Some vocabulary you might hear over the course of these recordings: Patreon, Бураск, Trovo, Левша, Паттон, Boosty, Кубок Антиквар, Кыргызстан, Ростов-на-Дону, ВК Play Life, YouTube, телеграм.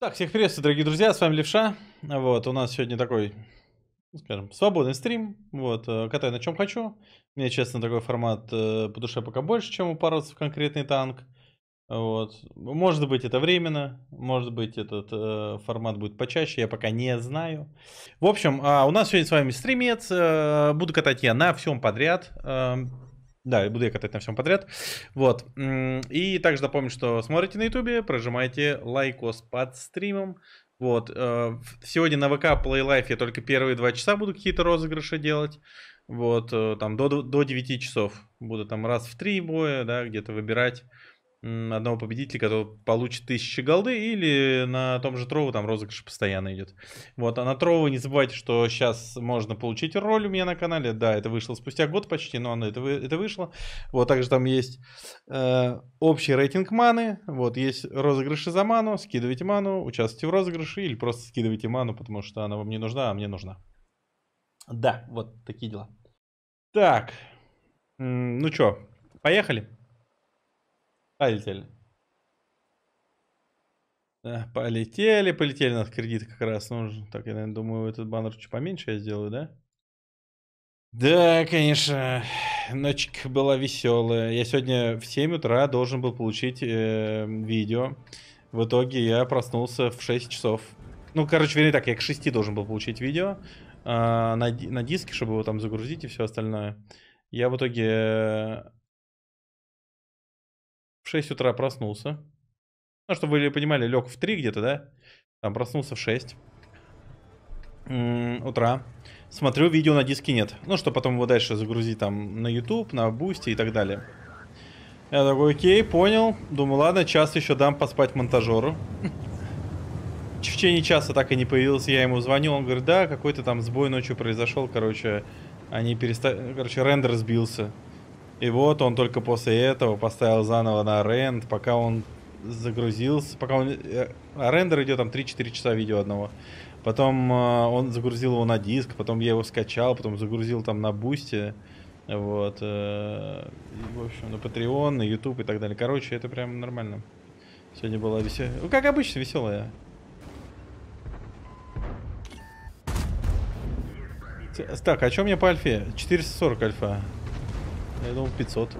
Так, всех приветствую, дорогие друзья, с вами Левша. Вот, у нас сегодня такой, скажем, свободный стрим. Вот, катаю на чем хочу. Мне, честно, такой формат по душе пока больше, чем упороться в конкретный танк. Вот, может быть, это временно, может быть, этот формат будет почаще, я пока не знаю. В общем, у нас сегодня с вами стримец. Буду катать я на всем подряд. Да, и буду я катать на всем подряд. Вот. И также напомню, что смотрите на YouTube, прожимайте лайкос под стримом. Вот. Сегодня на ВК Play Life я только первые 2 часа буду какие-то розыгрыши делать. Вот. Там до 9 часов буду там раз в 3 боя, да, где-то выбирать одного победителя, который получит 1000 голды, или на том же Trovo там розыгрыш постоянно идет. Вот, а на Trovo не забывайте, что сейчас можно получить роль у меня на канале. Да, это вышло спустя год почти, но оно это вышло. Вот, также там есть общий рейтинг маны. Вот, есть розыгрыши за ману. Скидывайте ману, участвуйте в розыгрыше, или просто скидывайте ману, потому что она вам не нужна, а мне нужна. Да, вот такие дела. Так, ну чё, поехали? Полетели, нас кредит как раз нужен. Так, я, наверное, думаю, этот баннер чуть поменьше я сделаю, да? Да, конечно, ночка была веселая. Я сегодня в 7 утра должен был получить видео. В итоге я проснулся в 6 часов. Ну, короче, вернее так, я к 6 должен был получить видео на диске, чтобы его там загрузить и все остальное. Я в итоге... 6 утра проснулся. Ну, чтобы вы понимали, лег в 3 где-то, да? Там проснулся в 6 утра. Смотрю, видео на диске нет. Ну, что потом его дальше загрузить там на YouTube, на Boosty и так далее. Я такой, окей, понял. Думаю, ладно, час еще дам поспать монтажеру. В течение часа так и не появился. Я ему звонил, он говорит, да, какой-то там сбой ночью произошел. Короче, короче, рендер сбился. И вот он только после этого поставил заново на аренд, пока он загрузился, пока он... Рендер идет там 3-4 часа видео одного. Потом он загрузил его на диск, потом я его скачал, потом загрузил там на Boosty, вот, в общем, на Patreon, на YouTube и так далее. Короче, это прям нормально. Сегодня была веселая, ну, как обычно, веселая. Так, а что у меня по альфе? 440 альфа. Я думал 500.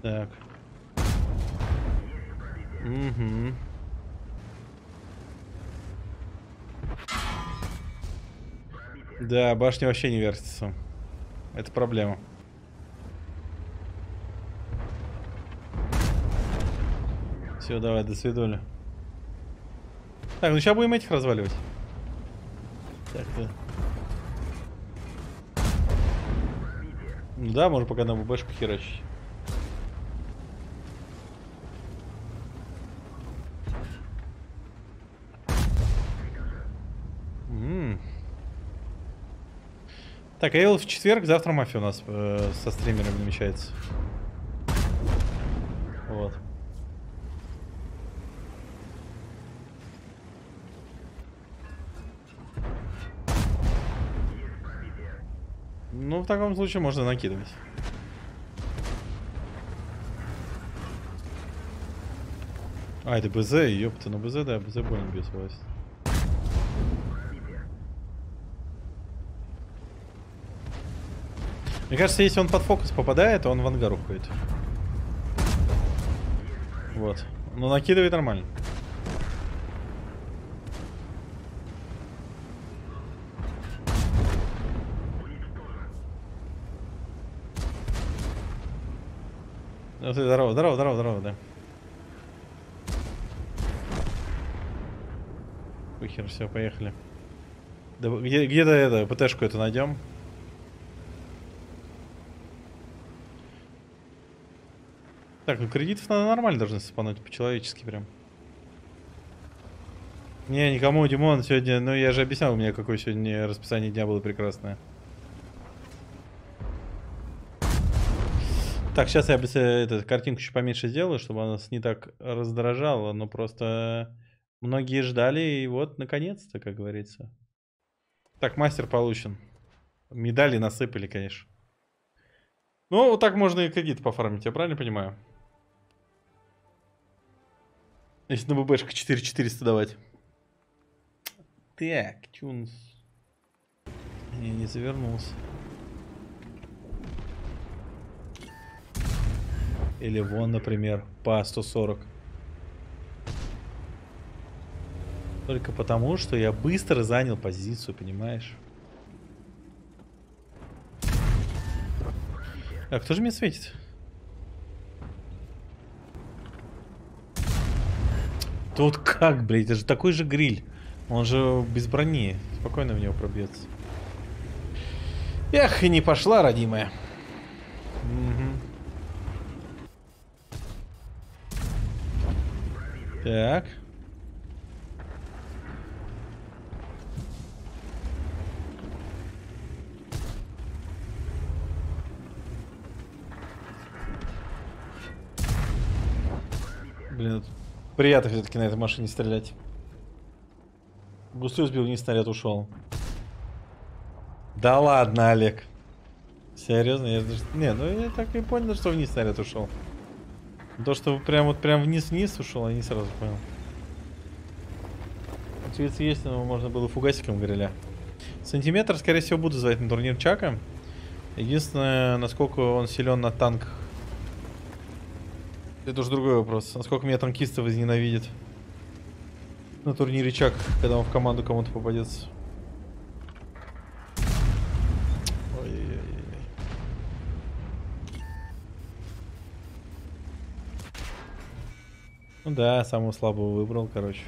Так. Угу. Да, башня вообще не вертится. Это проблема. Все, давай, до свидания. Так, ну сейчас будем этих разваливать. Так-то. Ну да, можно пока на ББшку херачить. Так, Эйл в четверг, завтра мафия у нас со стримером намечается. Вот. Ну, в таком случае можно накидывать. А, это БЗ, ёпта, ну БЗ, да, БЗ больно бьет вас. Мне кажется, если он под фокус попадает, он в ангар уходит. Вот. Но накидывает нормально. Здорово, здорово, здорово, здорово, да. Похер, все, поехали. Да, где-то это, ПТшку эту найдем. Так, ну кредитов надо нормально должны спануть, по-человечески прям. Не, никому, Димон, сегодня, ну я же объяснял, у меня какое сегодня расписание дня было прекрасное. Так, сейчас я эту картинку еще поменьше сделаю, чтобы она нас не так раздражала, но просто многие ждали, и вот, наконец-то, как говорится. Так, мастер получен. Медали насыпали, конечно. Ну, вот так можно и кредит пофармить, я правильно понимаю? Если на ББшку 4400 давать. Так, Тюнс. Не завернулся. Или вон, например, по 140. Только потому, что я быстро занял позицию, понимаешь? А кто же меня светит? Тут как, блядь, это же такой же гриль. Он же без брони. Спокойно в него пробьется. Эх, и не пошла, родимая. Угу. Так. Блин, приятно все-таки на этой машине стрелять. Густой сбил, вниз снаряд ушел. Да ладно, Олег. Серьезно? Я даже... Не, ну я так и понял, что вниз снаряд ушел. То, что прям вот прям вниз-вниз ушел, я не сразу понял. Очевидцы есть, но можно было фугасиком гриля. Сантиметр, скорее всего, буду звать на турнир Чака. Единственное, насколько он силен на танках. Это уже другой вопрос. Насколько меня танкистов изненавидит. На турнире Чак, когда он в команду кому-то попадется. Ой-ой-ой. Ну да, самого слабого выбрал, короче.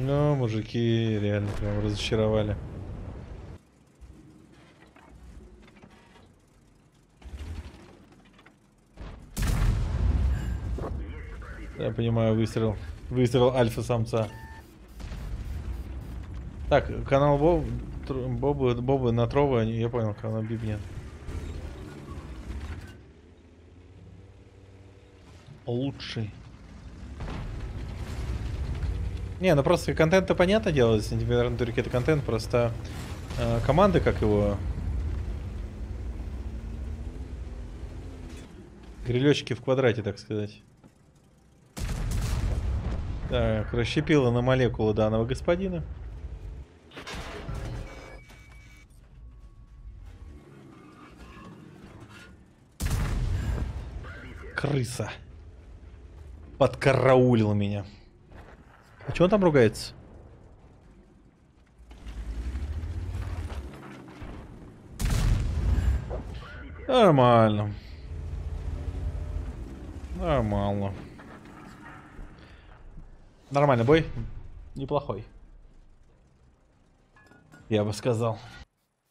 Но мужики реально прям разочаровали. Я понимаю, выстрел. Выстрел альфа-самца. Так, канал Бобы на Trovo, я понял, канал Биб нет. Лучший. Не, ну просто контент-то понятно делать, сантиметрный турик это контент, просто команды как его. Грилечки в квадрате, так сказать. Так, расщепила на молекулы данного господина. Крыса. Подкараулил меня. А чё он там ругается? Нормально. Нормально. Нормальный бой. Неплохой. Я бы сказал.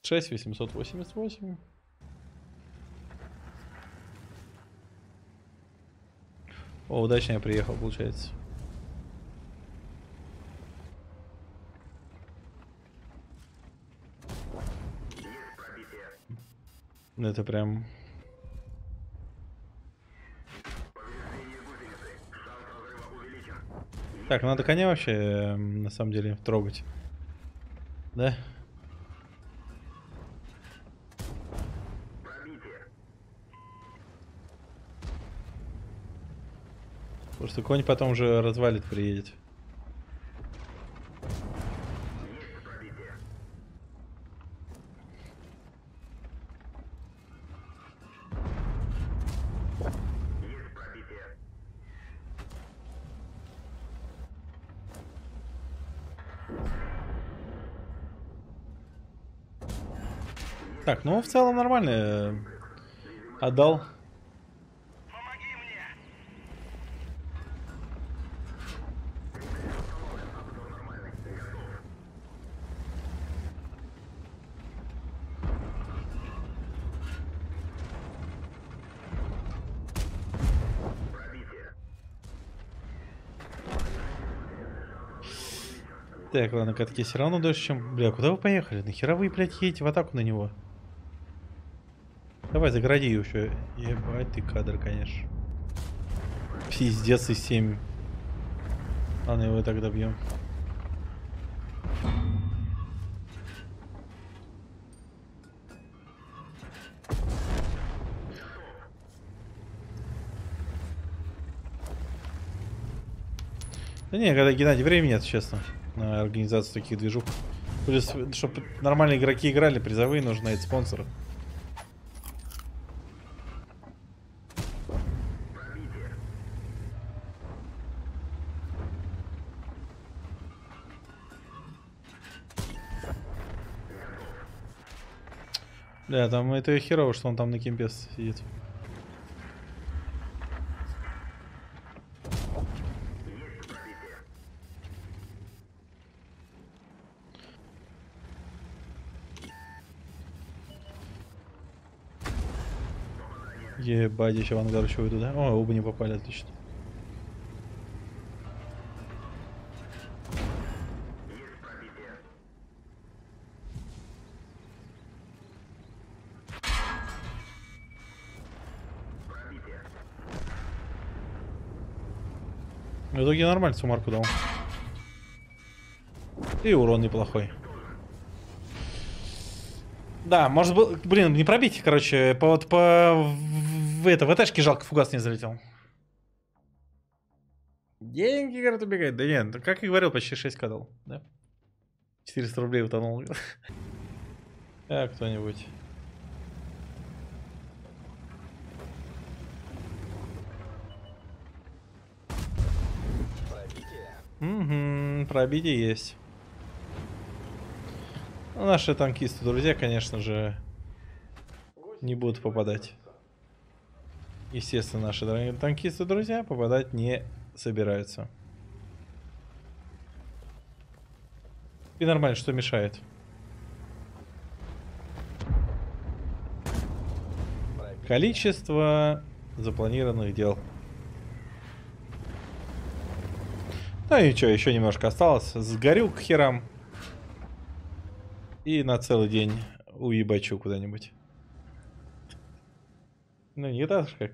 6888. О, удачно я приехал, получается. Это прям... Так, надо коня вообще, на самом деле, трогать. Да? Просто конь потом уже развалит, приедет. Так, ну в целом нормально отдал. Помоги мне. Так, ладно, катки все равно дольше, чем... Бля, куда вы поехали? Нахера вы, блядь, едете в атаку на него? Давай, загради ее еще. Ебать ты кадр, конечно. Пиздец и 7. Ладно, его так добьем. Да не, когда Геннадий, времени нет, честно, на организацию таких движух. Плюс, чтобы нормальные игроки играли, призовые нужны, это спонсоры. Да, там это херово, что он там на кемпе сидит. Ебать, еще в ангар еще уйду, да? О, оба не попали, отлично. В итоге нормально сумарку дал. И урон неплохой. Да, может быть, блин, не пробить, короче, в этажке жалко, фугас не залетел. Деньги, говорят, убегают. Да нет, как и говорил, почти 6к дал, да? 400 рублей утонул. А кто-нибудь. Угу, пробитие есть. Наши танкисты, друзья, конечно же, не будут попадать. Естественно, наши дорогие танкисты, друзья, попадать не собираются. И нормально, что мешает. Количество запланированных дел. Ну и что, еще немножко осталось. Сгорю к херам. И на целый день уебачу куда-нибудь. Ну не так же как.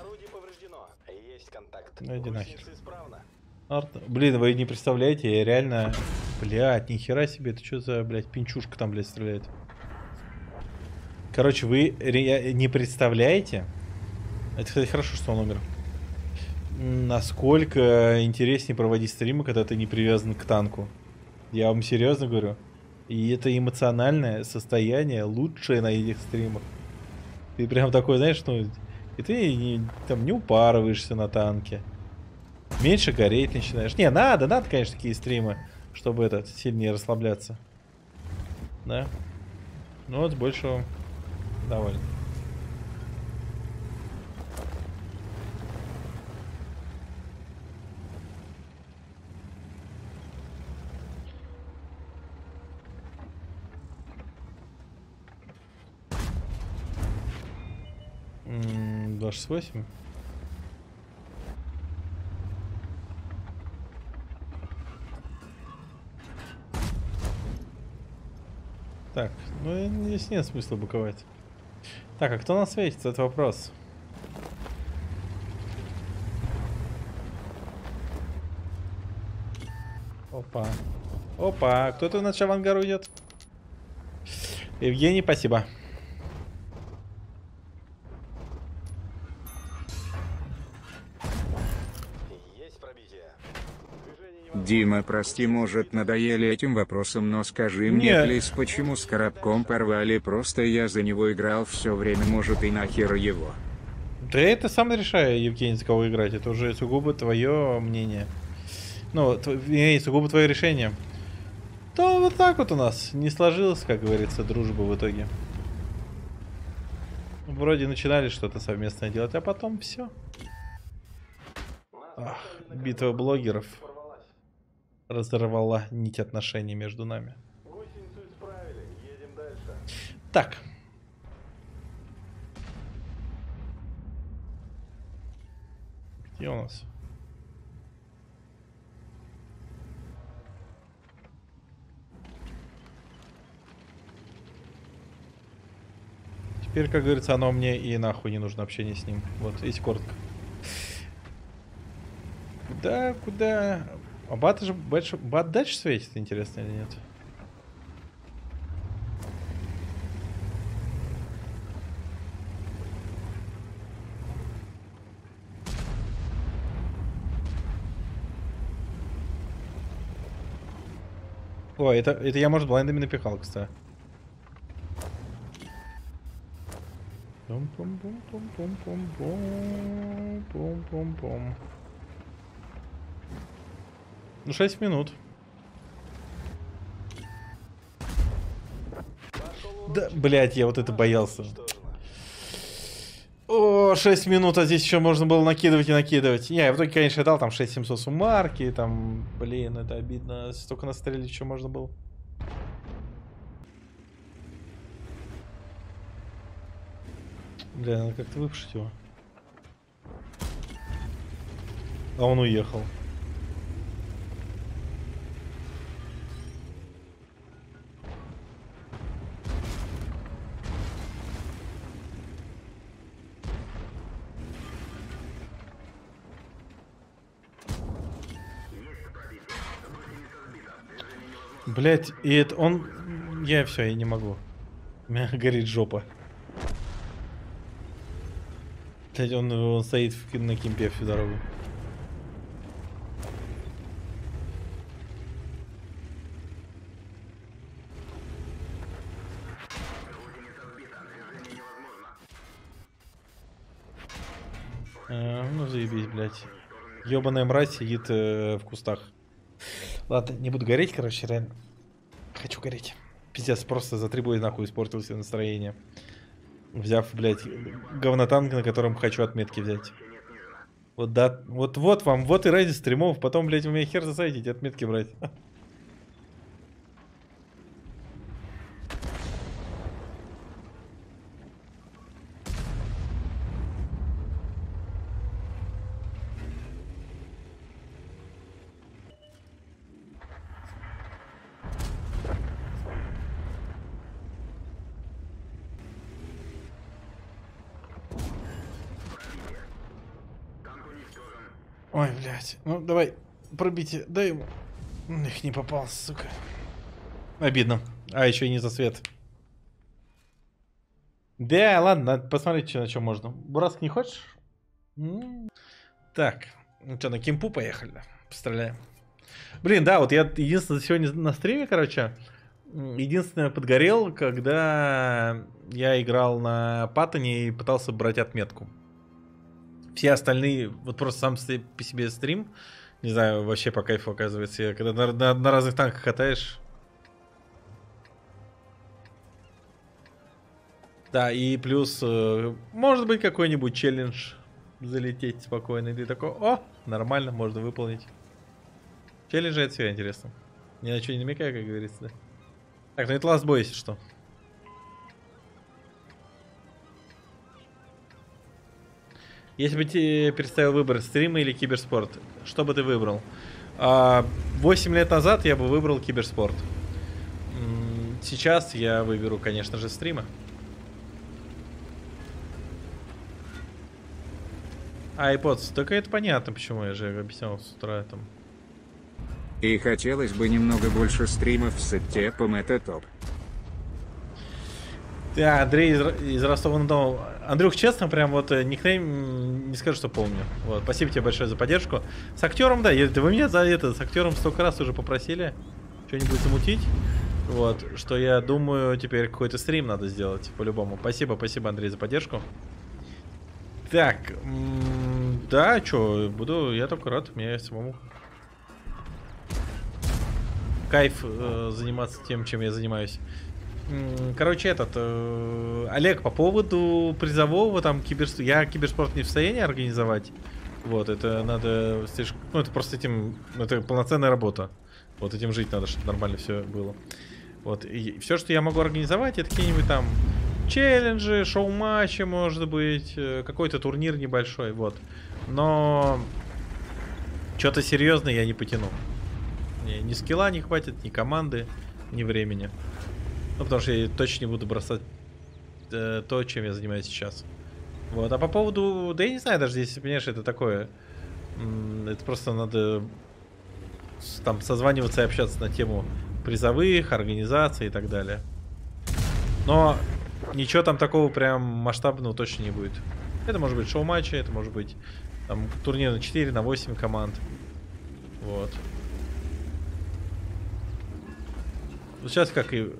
Орудие повреждено. Есть контакт. Ну иди нахер. Блин, вы не представляете, я реально... Блядь, нихера себе, это что за, блядь, пинчушка там, блядь, стреляет. Короче, вы не представляете... Это, кстати, хорошо, что он умер. Насколько интереснее проводить стримы, когда ты не привязан к танку. Я вам серьезно говорю. И это эмоциональное состояние лучшее на этих стримах. Ты прям такой, знаешь, ну... И ты там не упарываешься на танке. Меньше гореть начинаешь. Не, надо, конечно, такие стримы, чтобы это, сильнее расслабляться. Да? Ну вот, больше довольно. С 8. Так, ну здесь нет смысла быковать. Так, а кто нас светит? Это вопрос. Опа. Опа, кто-то иначе в ангар уйдет. Евгений, спасибо. Дима, прости, может, надоели этим вопросом, но скажи мне, плиз, почему с коробком порвали? Просто я за него играл все время, может, и нахер его. Да это сам решаю, Евгений, за кого играть. Это уже сугубо твое мнение. Ну, сугубо твое решение. То вот так вот у нас не сложилось, как говорится, дружба в итоге. Вроде начинали что-то совместное делать, а потом все. Ах, битва блогеров. Разорвала нить отношений между нами. Едем дальше. Так. Где у нас? Теперь, как говорится, оно мне и нахуй не нужно общение с ним. Вот, есть коротко. Куда? А бат же бат дальше светит, интересно или нет? О, это я, может, блайндами напихал, кстати. Пом-пом-пом-пом-пом-пом-пом-пом-пом. Ну, 6 минут. Да, блядь, я вот это боялся. О, 6 минут, а здесь еще можно было накидывать и накидывать. Не, я в итоге, конечно, дал там 6700 суммарки, там, блин, это обидно. Столько настрелить еще можно было. Бля, надо как-то выпушить его. А он уехал. Блять, и это он... Я все, я не могу. У меня горит жопа. Блять, он стоит на кемпе всю дорогу. Ну заебись, блять. Ёбаная мразь сидит в кустах. Ладно, не буду гореть, короче, реально. Хочу гореть. Пиздец, просто за 3 боя нахуй испортил себе настроение. Взяв, блядь, говнотанк, на котором хочу отметки взять. Вот да, вот вам, вот и ради стримов. Потом, блядь, у меня хер засадите, отметки брать. Ой, блядь. Ну, давай, пробитие. Дай ему. Их не попал, сука. Обидно. А, еще и не за свет. Да, ладно, надо посмотреть, что, на чем можно. Бураск не хочешь? Так. Ну что, на кемпу поехали? Постреляем. Блин, да, вот я единственное сегодня на стриме, короче, единственное подгорел, когда я играл на Паттоне и пытался брать отметку. Все остальные, вот просто сам по себе стрим, не знаю, вообще по кайфу оказывается, когда на разных танках катаешь. Да, и плюс, может быть, какой-нибудь челлендж залететь спокойно, и ты такой, о, нормально, можно выполнить. Челленджи — это всегда интересно. Ни на что не намекаю, как говорится, да? Так, ну это last boy, если что. Если бы тебе представил выбор стрима или киберспорт, что бы ты выбрал? 8 лет назад я бы выбрал киберспорт. Сейчас я выберу, конечно же, стримы. iPods, только это понятно, почему я же объяснял с утра там. И хотелось бы немного больше стримов с оттепом, это топ. Да, Андрей из Ростова-на-Дону. Андрюх, честно, прям вот никнейм не скажу, что помню. Вот, спасибо тебе большое за поддержку. С актером, да, вы меня за это, с актером столько раз уже попросили что-нибудь замутить. Вот, что я думаю, теперь какой-то стрим надо сделать, по-любому. Спасибо, спасибо, Андрей, за поддержку. Так, да, чё, буду, я только рад, мне самому кайф заниматься тем, чем я занимаюсь. Короче, Олег, по поводу призового там киберспорта. Я киберспорт не в состоянии организовать. Вот, это надо слишком... Ну, это просто этим... Это полноценная работа. Вот, этим жить надо, чтобы нормально все было. Вот, и все, что я могу организовать, это какие-нибудь там челленджи, шоу-матчи, может быть, какой-то турнир небольшой, вот. Но... Что-то серьезное я не потяну. Ни скилла не хватит, ни команды, ни времени. Ну, потому что я точно не буду бросать то, чем я занимаюсь сейчас. Вот, а по поводу... Да я не знаю, даже здесь, понимаешь, это такое... Это просто надо там созваниваться и общаться на тему призовых, организаций и так далее. Но ничего там такого прям масштабного точно не будет. Это может быть шоу-матчи, это может быть там турнир на 4, на 8 команд. Вот. Вот сейчас как и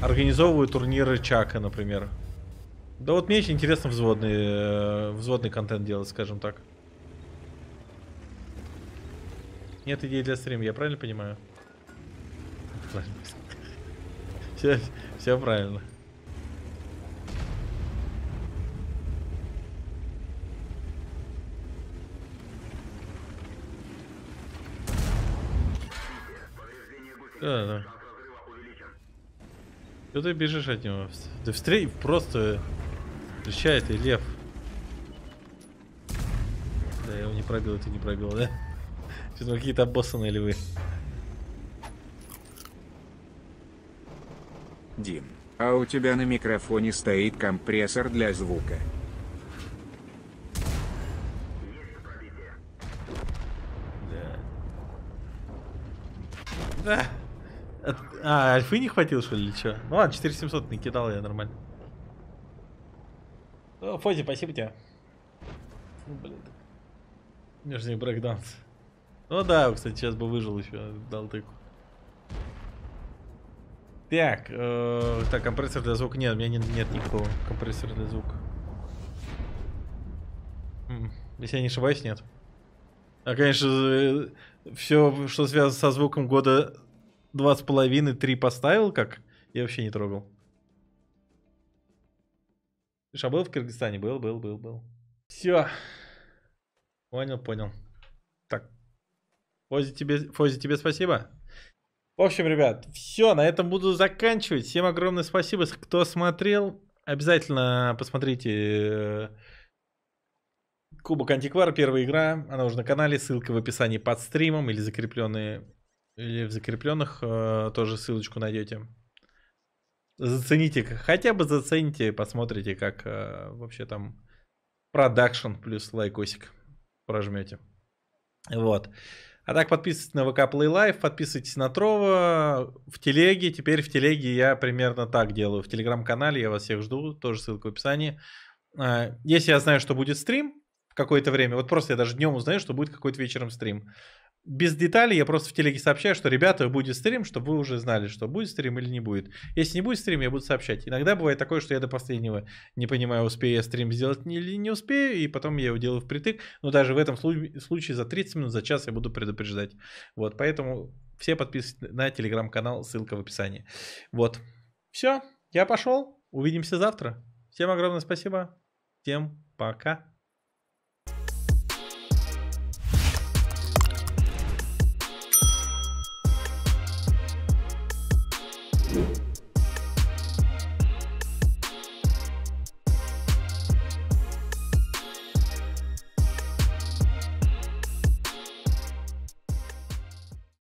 организовывают турниры Чака, например. Да вот мне очень интересно взводный контент делать, скажем так. Нет идей для стрима, я правильно понимаю? Правильно. Все правильно. Да, да. Что ты бежишь от него? Да встрей просто встречает и лев. Да, я его не пробил, ты не пробил, да? Что-то какие-то обоссанные львы. Дим, а у тебя на микрофоне стоит компрессор для звука. Да. Да. А, альфы не хватило, что ли, или что? Ну ладно, 4700 не кидал я, нормально. О, Фози, спасибо тебе. Ну, блин. Нижний брейкданс. Ну да, кстати, сейчас бы выжил еще, дал тыку. Так, так, компрессор для звука нет, у меня нет никакого компрессора для звука. Если я не ошибаюсь, нет. А, конечно, все, что связано со звуком года... 2,5-3 поставил, как я вообще не трогал. Слушай, а был в Кыргызстане? Был. Все. Понял. Так. Фози, тебе спасибо. В общем, ребят, все, на этом буду заканчивать. Всем огромное спасибо, кто смотрел. Обязательно посмотрите Кубок Антиквара, первая игра. Она уже на канале, ссылка в описании под стримом или закрепленные... Или в закрепленных тоже ссылочку найдете. Зацените, хотя бы зацените, посмотрите, как вообще там продакшн плюс лайкосик прожмете. Вот. А так подписывайтесь на ВК Play Life, подписывайтесь на Trovo, в телеге. Теперь в телеге я примерно так делаю. В телеграм-канале я вас всех жду, тоже ссылка в описании. Если я знаю, что будет стрим в какое-то время, вот просто я даже днем узнаю, что будет какой-то вечером стрим. Без деталей я просто в телеге сообщаю, что, ребята, будет стрим, чтобы вы уже знали, что будет стрим или не будет. Если не будет стрим, я буду сообщать. Иногда бывает такое, что я до последнего не понимаю, успею я стрим сделать или не успею, и потом я его делаю впритык. Но даже в этом случае за 30 минут, за час я буду предупреждать. Вот, поэтому все подписывайтесь на телеграм-канал, ссылка в описании. Вот, все, я пошел, увидимся завтра. Всем огромное спасибо, всем пока.